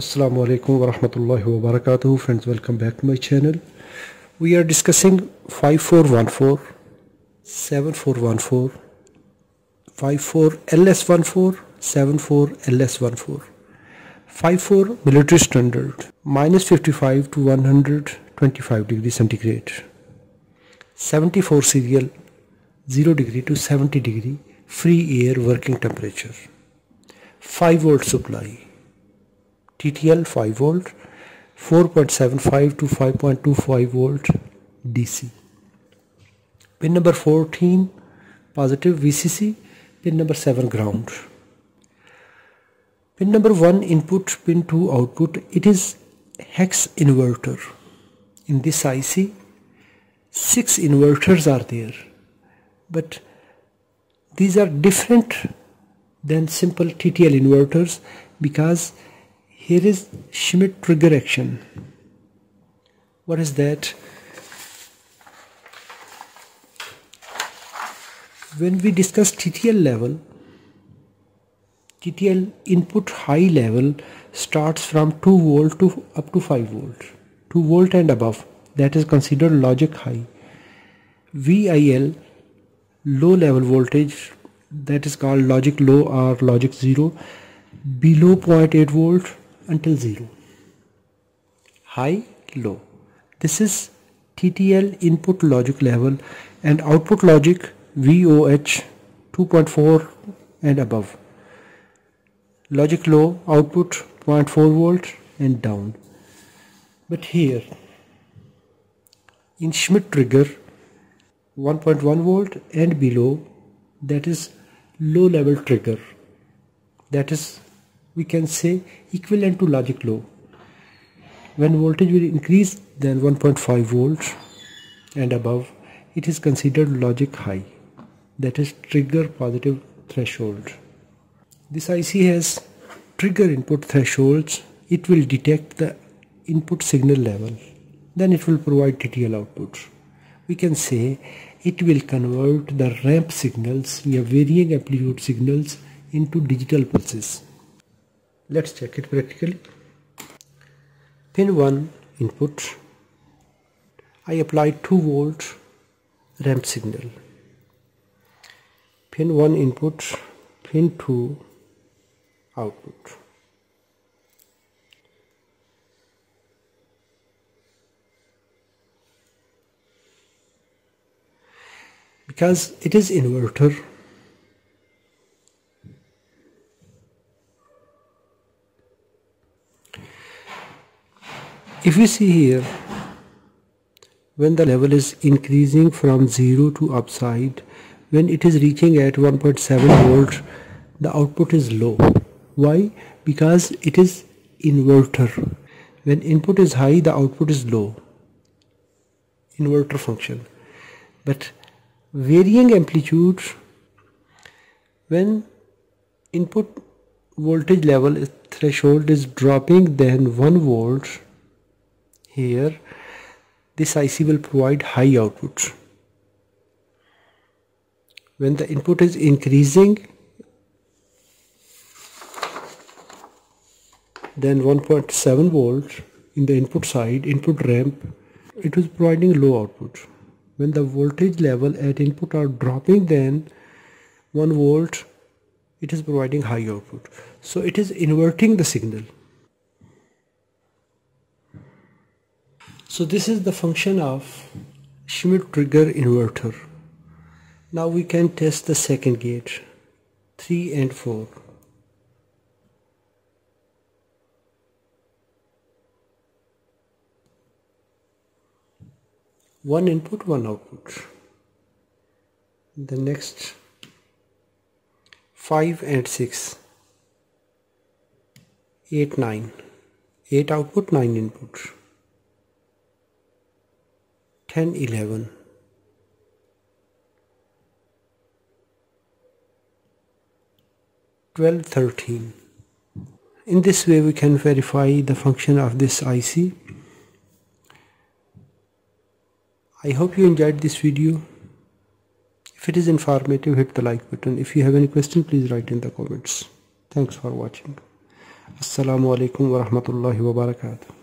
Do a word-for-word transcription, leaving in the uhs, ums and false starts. Assalamu alaikum wa rahmatullahi wa barakatuh. Friends, welcome back to my channel. We are discussing five four one four, seven four one four, five four L S one four, seven four L S one four. five four military standard, minus fifty-five to one hundred twenty-five degree centigrade. seventy-four serial, zero degree to seventy degree, free air working temperature. five volt supply. T T L five volt, four point seven five to five point two five volt D C. Pin number fourteen positive V C C, pin number seven ground. Pin number one input, pin two output. It is hex inverter. In this I C, six inverters are there, but these are different than simple T T L inverters because here is Schmitt trigger action. What is that? When we discuss T T L level, T T L input high level starts from two volt to up to five volt. two volt and above, that is considered logic high. V I L, low level voltage, that is called logic low or logic zero, below zero point eight volt. Until zero. High, low. This is T T L input logic level, and output logic V O H two point four and above. Logic low output zero point four volt and down. But here in Schmitt trigger, one point one volt and below, that is low level trigger, that is we can say equivalent to logic low. When voltage will increase than one point five volts and above, it is considered logic high, that is trigger positive threshold. This I C has trigger input thresholds. It will detect the input signal level, then it will provide T T L output. We can say it will convert the ramp signals, your varying amplitude signals, into digital pulses. Let's check it practically. Pin one input, I apply two volt ramp signal. Pin one input, pin two output. Because it is inverter, if you see here, when the level is increasing from zero to upside, when it is reaching at one point seven volt, the output is low. Why? Because it is inverter. When input is high, the output is low. Inverter function. But varying amplitude, when input voltage level threshold is dropping than one volt, here this I C will provide high output. When the input is increasing then one point seven volt in the input side, input ramp, it is providing low output. When the voltage level at input are dropping then one volt, it is providing high output. So it is inverting the signal. So this is the function of Schmitt trigger inverter. Now we can test the second gate, three and four. One input, one output. The next, five and six. Eight, nine. Eight output, nine input. ten, eleven. twelve, thirteen. In this way we can verify the function of this I C. I hope you enjoyed this video. If it is informative, hit the like button. If you have any question, please write in the comments. Thanks for watching. Assalamu alaikum wa rahmatullahi wa barakatuh.